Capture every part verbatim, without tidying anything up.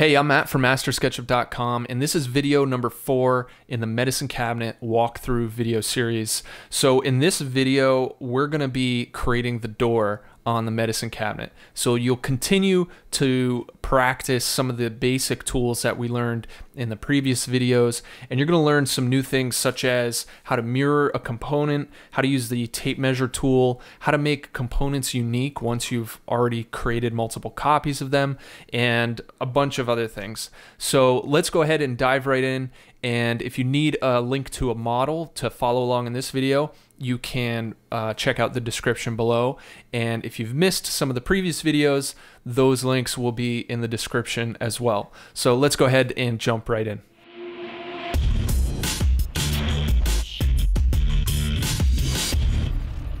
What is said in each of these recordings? Hey, I'm Matt from Master Sketchup dot com, and this is video number four in the Medicine Cabinet Walkthrough video series. So in this video, we're gonna be creating the door on the medicine cabinet. So you'll continue to practice some of the basic tools that we learned in the previous videos, and you're gonna learn some new things such as how to mirror a component, how to use the tape measure tool, how to make components unique once you've already created multiple copies of them, and a bunch of other things. So let's go ahead and dive right in, and if you need a link to a model to follow along in this video, you can uh, check out the description below. And if you've missed some of the previous videos, those links will be in the description as well. So let's go ahead and jump right in.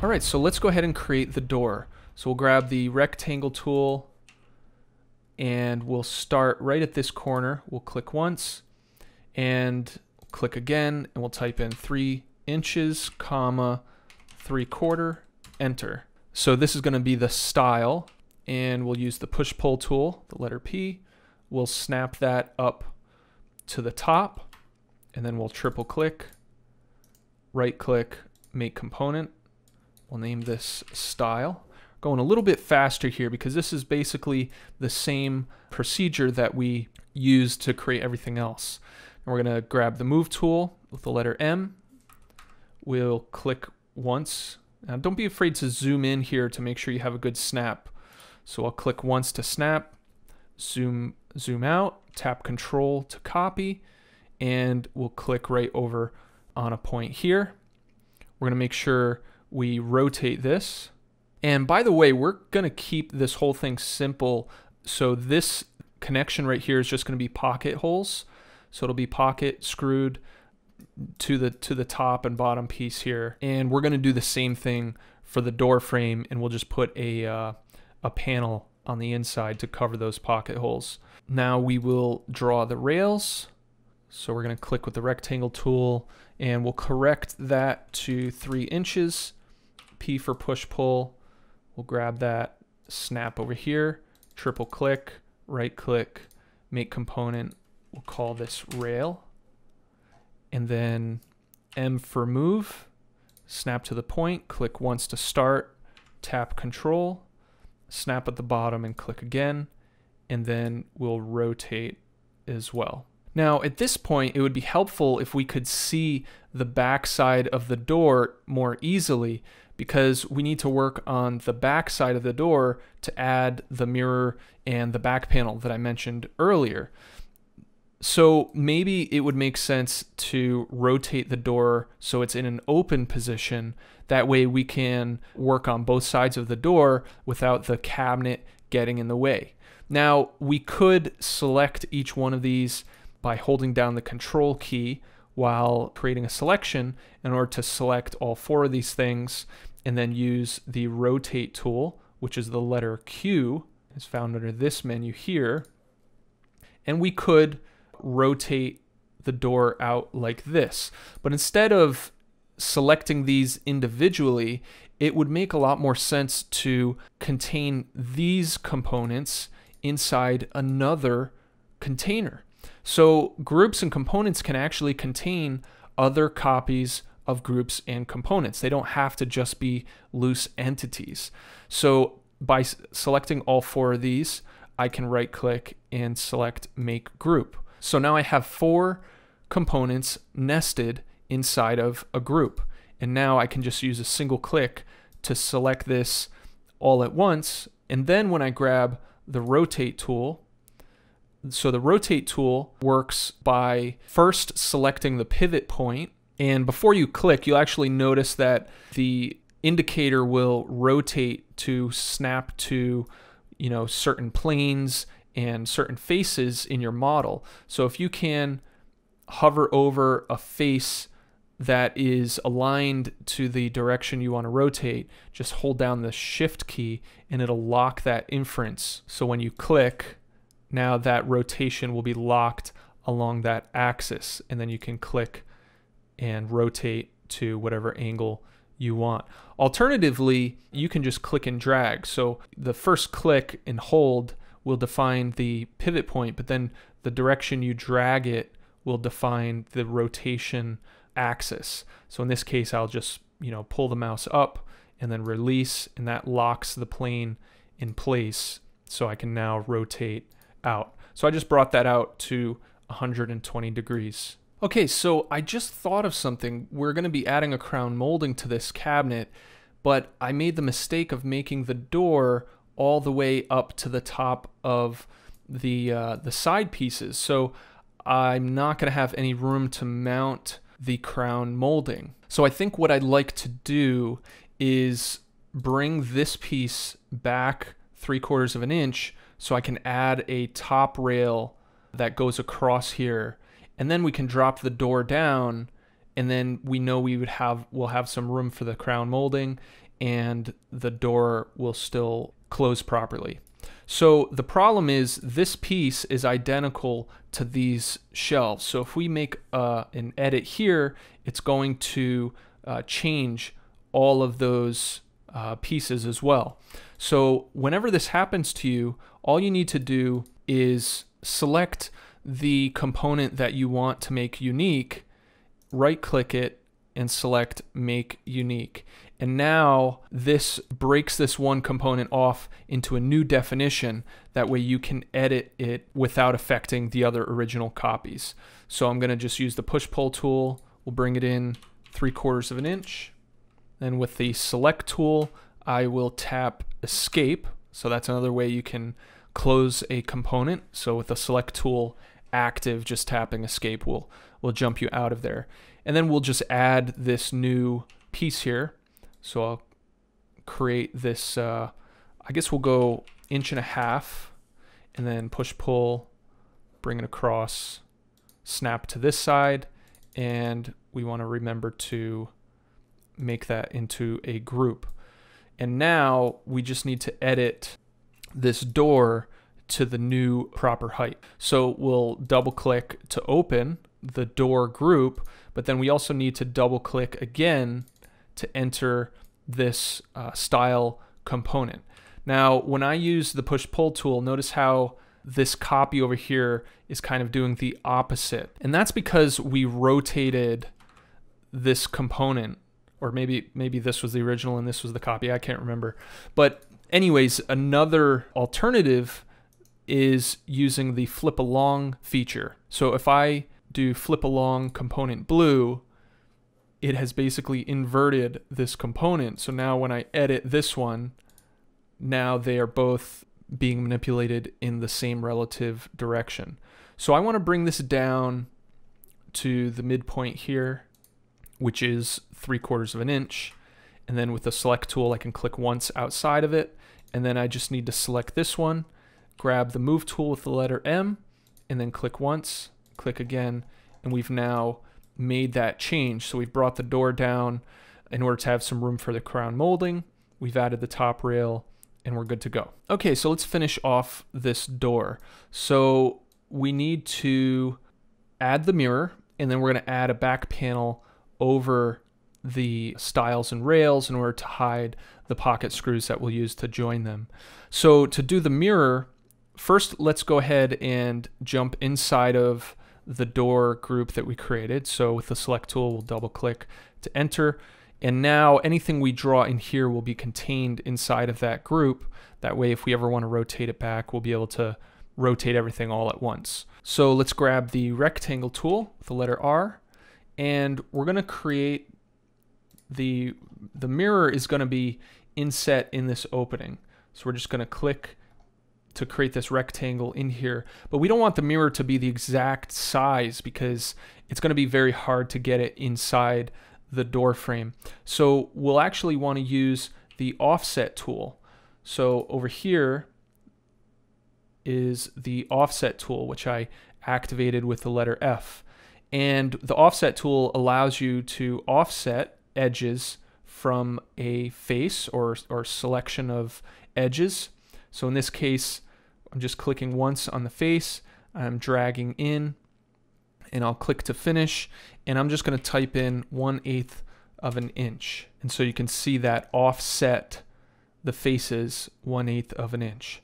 All right, so let's go ahead and create the door. So we'll grab the rectangle tool and we'll start right at this corner. We'll click once and click again, and we'll type in three inches, comma, three quarter, enter. So this is going to be the style, and we'll use the push-pull tool, the letter P. We'll snap that up to the top, and then we'll triple click, right click, make component. We'll name this style. Going a little bit faster here because this is basically the same procedure that we used to create everything else. And we're going to grab the move tool with the letter M. We'll click once. Now don't be afraid to zoom in here to make sure you have a good snap. So I'll click once to snap, zoom zoom out, tap control to copy, and we'll click right over on a point here. We're gonna make sure we rotate this. And by the way, we're gonna keep this whole thing simple. So this connection right here is just gonna be pocket holes. So it'll be pocket screwed to the to the top and bottom piece here, and we're going to do the same thing for the door frame, and we'll just put a uh, a panel on the inside to cover those pocket holes. Now we will draw the rails, so we're going to click with the rectangle tool and we'll correct that to three inches. P for push pull. We'll grab that, snap over here, triple click, right click, make component. We'll call this rail, and then M for move, snap to the point, click once to start, tap control, snap at the bottom and click again, and then we'll rotate as well. Now at this point, it would be helpful if we could see the back side of the door more easily, because we need to work on the back side of the door to add the mirror and the back panel that I mentioned earlier. So maybe it would make sense to rotate the door so it's in an open position. That way we can work on both sides of the door without the cabinet getting in the way. Now we could select each one of these by holding down the control key while creating a selection in order to select all four of these things, and then use the rotate tool, which is the letter Q. It's found under this menu here. And we could rotate the door out like this. But instead of selecting these individually, it would make a lot more sense to contain these components inside another container. So groups and components can actually contain other copies of groups and components. They don't have to just be loose entities. So by selecting all four of these, I can right click and select make group. So now I have four components nested inside of a group. And now I can just use a single click to select this all at once. And then when I grab the rotate tool, so the rotate tool works by first selecting the pivot point. And before you click, you'll actually notice that the indicator will rotate to snap to, you know, certain planes and certain faces in your model. So if you can hover over a face that is aligned to the direction you want to rotate, just hold down the shift key and it'll lock that inference. So when you click, now that rotation will be locked along that axis, and then you can click and rotate to whatever angle you want. Alternatively, you can just click and drag. So the first click and hold will define the pivot point, but then the direction you drag it will define the rotation axis. So in this case, I'll just, you know, pull the mouse up and then release, and that locks the plane in place so I can now rotate out. So I just brought that out to one hundred twenty degrees. Okay, so I just thought of something. We're going to be adding a crown molding to this cabinet, but I made the mistake of making the door all the way up to the top of the, uh, the side pieces. So I'm not going to have any room to mount the crown molding. So I think what I'd like to do is bring this piece back three quarters of an inch so I can add a top rail that goes across here. And then we can drop the door down, and then we know we would have, we'll have some room for the crown molding, and the door will still close properly. So the problem is this piece is identical to these shelves. So if we make uh, an edit here, it's going to uh, change all of those uh, pieces as well. So whenever this happens to you, all you need to do is select the component that you want to make unique, right click it, and select Make Unique. And now this breaks this one component off into a new definition. That way you can edit it without affecting the other original copies. So I'm going to just use the push-pull tool. We'll bring it in three quarters of an inch. Then with the select tool, I will tap Escape. So that's another way you can close a component. So with the select tool active, just tapping Escape will, will jump you out of there. And then we'll just add this new piece here. So I'll create this, uh, I guess we'll go inch and a half, and then push pull, bring it across, snap to this side, and we want to remember to make that into a group. And now we just need to edit this door to the new proper height. So we'll double click to open the door group, but then we also need to double click again to enter this uh, style component. Now, when I use the push-pull tool, notice how this copy over here is kind of doing the opposite. And that's because we rotated this component, or maybe, maybe this was the original and this was the copy, I can't remember. But anyways, another alternative is using the flip along feature. So if I do flip along component blue, it has basically inverted this component. So now when I edit this one, now they are both being manipulated in the same relative direction. So I want to bring this down to the midpoint here, which is three quarters of an inch. And then with the select tool, I can click once outside of it. And then I just need to select this one, grab the move tool with the letter M, and then click once, click again, and we've now made that change. So we've brought the door down in order to have some room for the crown molding. We've added the top rail, and we're good to go. Okay, so let's finish off this door. So we need to add the mirror, and then we're going to add a back panel over the stiles and rails in order to hide the pocket screws that we'll use to join them. So to do the mirror, first let's go ahead and jump inside of the door group that we created. So with the select tool, we'll double click to enter. And now anything we draw in here will be contained inside of that group. That way, if we ever want to rotate it back, we'll be able to rotate everything all at once. So let's grab the rectangle tool with the letter R, and we're going to create the, the mirror is going to be inset in this opening. So we're just going to click to create this rectangle in here, but we don't want the mirror to be the exact size because it's going to be very hard to get it inside the door frame. So we'll actually want to use the offset tool. So over here is the offset tool, which I activated with the letter F. And the offset tool allows you to offset edges from a face or, or selection of edges. So in this case, I'm just clicking once on the face, I'm dragging in, and I'll click to finish, and I'm just going to type in one eighth of an inch. And so you can see that offset the faces one eighth of an inch.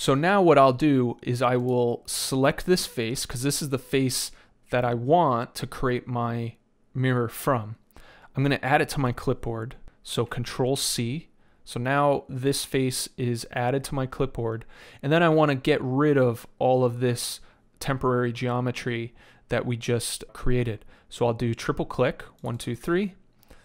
So now what I'll do is I will select this face, because this is the face that I want to create my mirror from. I'm going to add it to my clipboard. So Control C. So now this face is added to my clipboard. And then I want to get rid of all of this temporary geometry that we just created. So I'll do triple click, one, two, three.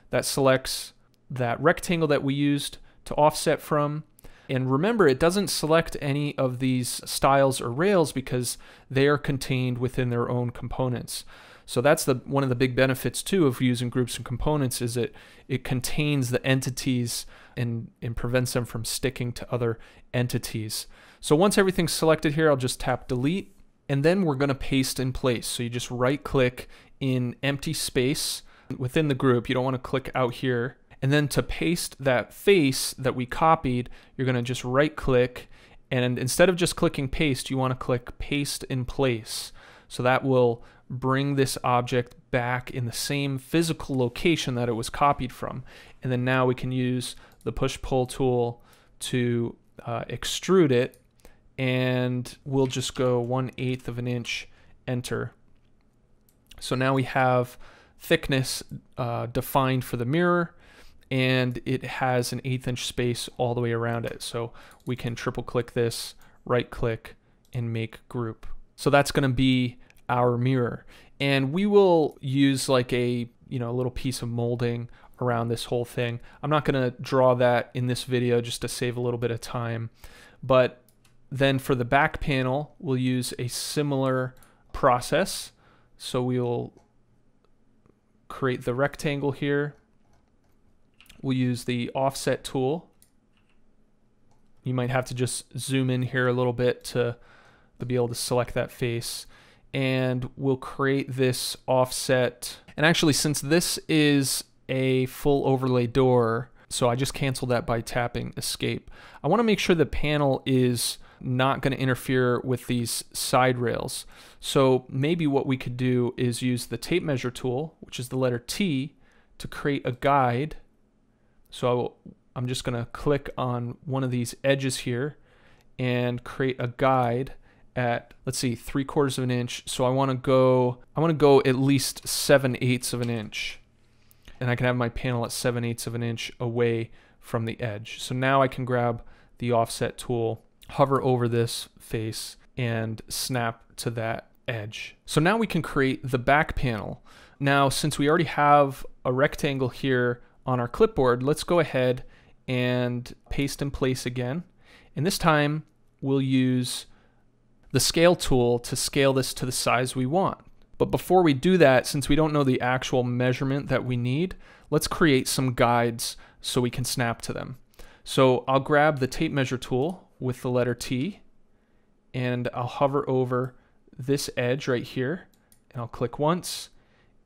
That selects that rectangle that we used to offset from. And remember, it doesn't select any of these styles or rails because they are contained within their own components. So that's the one of the big benefits too of using groups and components, is it it contains the entities and, and prevents them from sticking to other entities. So once everything's selected here, I'll just tap delete, and then we're going to paste in place. So you just right click in empty space within the group. You don't want to click out here. And then to paste that face that we copied, you're going to just right click, and instead of just clicking paste, you want to click paste in place. So that will bring this object back in the same physical location that it was copied from. And then now we can use the push-pull tool to uh, extrude it, and we'll just go one eighth of an inch, enter. So now we have thickness uh, defined for the mirror, and it has an eighth inch space all the way around it. So we can triple click this, right click, and make group. So that's going to be our mirror. And we will use like a, you know, a little piece of molding around this whole thing. I'm not going to draw that in this video just to save a little bit of time. But then for the back panel, we'll use a similar process. So we'll create the rectangle here. We'll use the offset tool. You might have to just zoom in here a little bit to, to be able to select that face. And we'll create this offset. And actually, since this is a full overlay door, so I just canceled that by tapping escape. I want to make sure the panel is not going to interfere with these side rails. So maybe what we could do is use the tape measure tool, which is the letter T, to create a guide. So I will, I'm just going to click on one of these edges here and create a guide at, let's see, three quarters of an inch. So I want to go, I want to go at least seven eighths of an inch, and I can have my panel at seven eighths of an inch away from the edge. So now I can grab the offset tool, hover over this face, and snap to that edge. So now we can create the back panel. Now, since we already have a rectangle here on our clipboard, let's go ahead and paste in place again. And this time we'll use the scale tool to scale this to the size we want. But before we do that, since we don't know the actual measurement that we need, let's create some guides so we can snap to them. So I'll grab the tape measure tool with the letter T, and I'll hover over this edge right here, and I'll click once,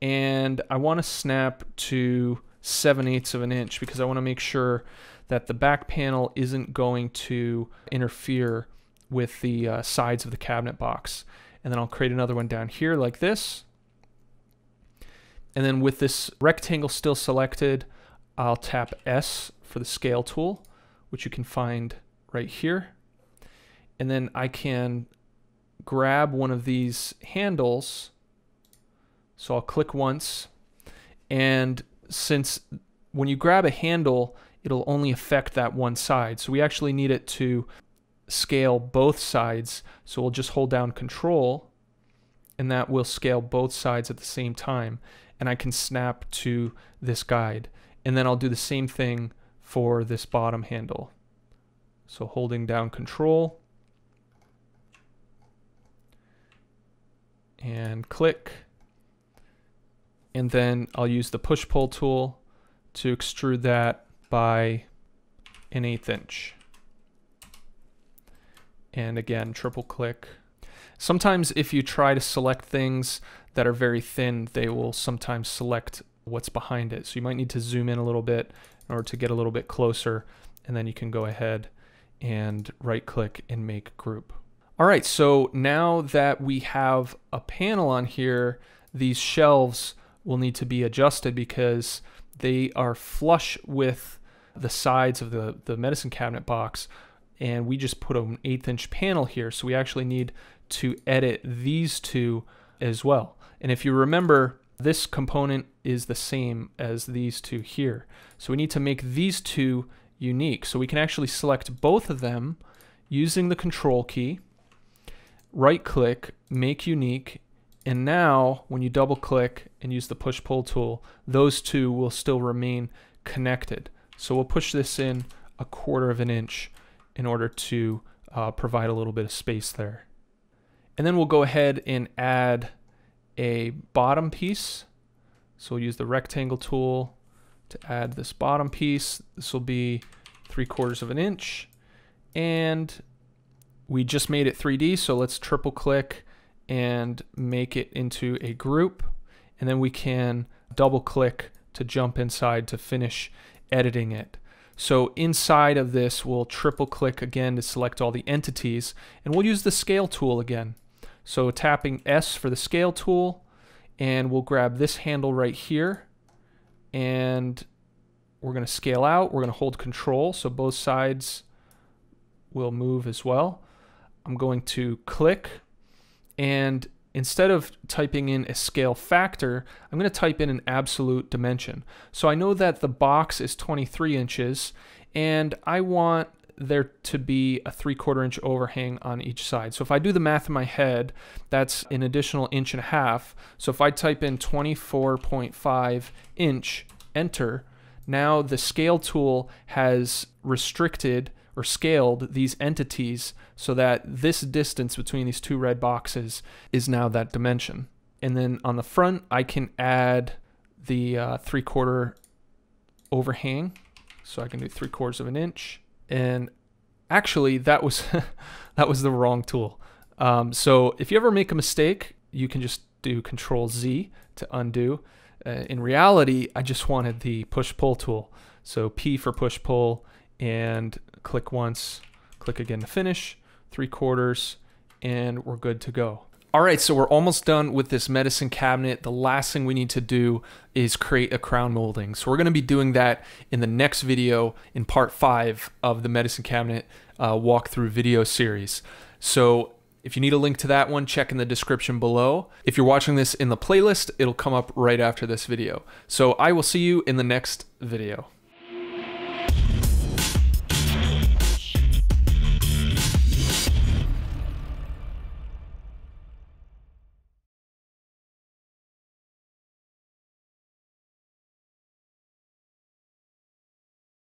and I want to snap to seven eighths of an inch because I want to make sure that the back panel isn't going to interfere with the uh, sides of the cabinet box. And then I'll create another one down here like this. And then with this rectangle still selected, I'll tap S for the scale tool, which you can find right here. And then I can grab one of these handles. So I'll click once, and since when you grab a handle, it'll only affect that one side. So we actually need it to scale both sides. So we'll just hold down Control, and that will scale both sides at the same time. And I can snap to this guide. And then I'll do the same thing for this bottom handle. So holding down Control and click. And then I'll use the push-pull tool to extrude that by an eighth inch. And again, triple click. Sometimes if you try to select things that are very thin, they will sometimes select what's behind it. So you might need to zoom in a little bit in order to get a little bit closer. And then you can go ahead and right-click and make group. All right, so now that we have a panel on here, these shelves will need to be adjusted because they are flush with the sides of the, the medicine cabinet box, and we just put an eighth inch panel here, so we actually need to edit these two as well. And if you remember, this component is the same as these two here. So we need to make these two unique. So we can actually select both of them using the control key, right click, make unique, and now when you double click and use the push pull tool, those two will still remain connected. So we'll push this in a quarter of an inch in order to uh, provide a little bit of space there. And then we'll go ahead and add a bottom piece. So we'll use the rectangle tool to add this bottom piece. This will be three quarters of an inch, and we just made it three D, so let's triple click and make it into a group, and then we can double click to jump inside to finish editing it. So inside of this, we'll triple click again to select all the entities, and we'll use the scale tool again. So tapping S for the scale tool, and we'll grab this handle right here, and we're going to scale out. We're going to hold control, so both sides will move as well. I'm going to click, and instead of typing in a scale factor, I'm going to type in an absolute dimension. So I know that the box is twenty-three inches, and I want there to be a three-quarter inch overhang on each side. So if I do the math in my head, that's an additional inch and a half. So if I type in twenty-four point five inch, enter, now the scale tool has restricted or scaled these entities so that this distance between these two red boxes is now that dimension. And then on the front, I can add the uh, three-quarter overhang. So I can do three quarters of an inch. And actually, that was that was the wrong tool. Um, so if you ever make a mistake, you can just do Control Z to undo. Uh, in reality, I just wanted the push-pull tool. So P for push-pull, and click once, click again to finish, three quarters, and we're good to go. All right, so we're almost done with this medicine cabinet. The last thing we need to do is create a crown molding. So we're gonna be doing that in the next video in part five of the medicine cabinet uh, walkthrough video series. So if you need a link to that one, check in the description below. If you're watching this in the playlist, it'll come up right after this video. So I will see you in the next video.